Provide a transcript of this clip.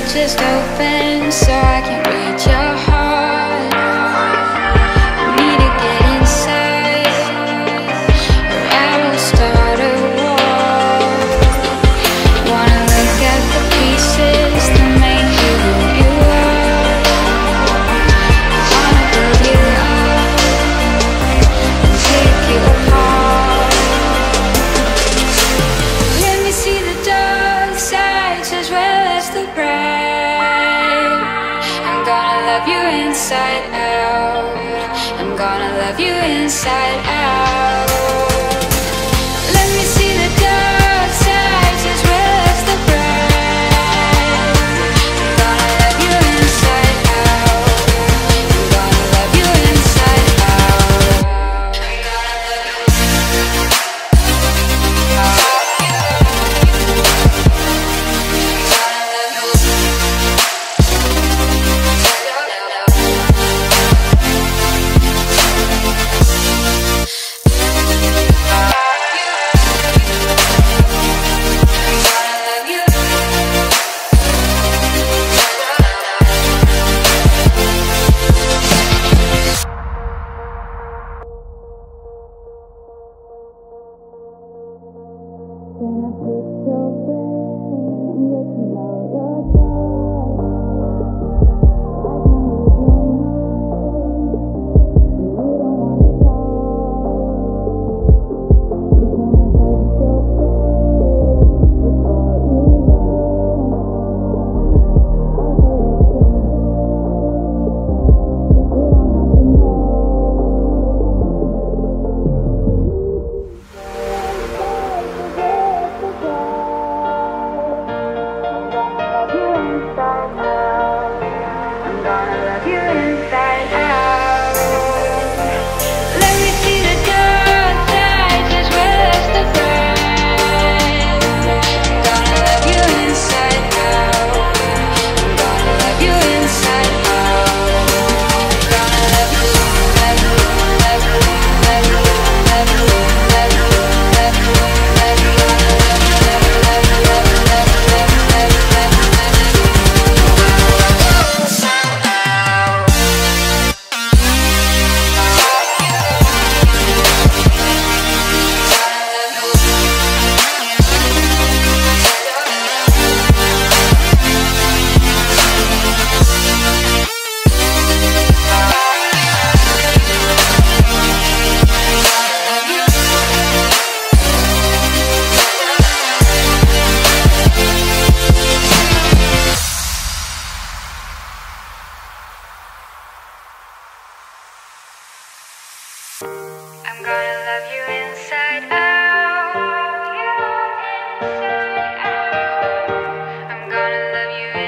but just open so I can reach your heart. I need to get inside, or I will start a war. Wanna look at the pieces that make you who you are. I wanna build you up and take you apart. Let me see the dark sides as well as the bright. I'm gonna love you inside out. I'm gonna love you inside out. Let me see the dark sides as well as the bright. I'm gonna love you inside out. I'm gonna love you inside out. I'm gonna love you. Gonna pick your brain and get to know your thoughts. I can read your mind, and you don't want to talk. You're gonna hurt your brain before you go. I'll hurt your brain, but you don't have to know. I'm gonna love you inside out. I'm gonna love you inside out.